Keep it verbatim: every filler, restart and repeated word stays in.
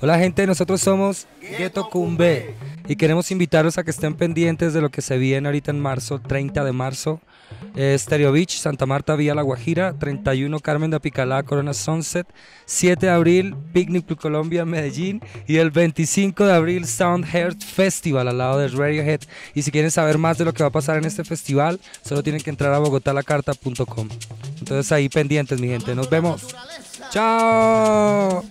Hola gente, nosotros somos Ghetto Kumbé y queremos invitarlos a que estén pendientes de lo que se viene ahorita en marzo, treinta de marzo, eh, Estereo Beach, Santa Marta, Vía La Guajira, treinta y uno Carmen de Apicalá, Corona Sunset, siete de abril, Picnic Club Colombia, Medellín, y el veinticinco de abril, Soundhearts Festival, al lado de Radiohead. Y si quieren saber más de lo que va a pasar en este festival, solo tienen que entrar a bogotalacarta punto com. Entonces ahí pendientes mi gente, nos vemos. ¡Chao!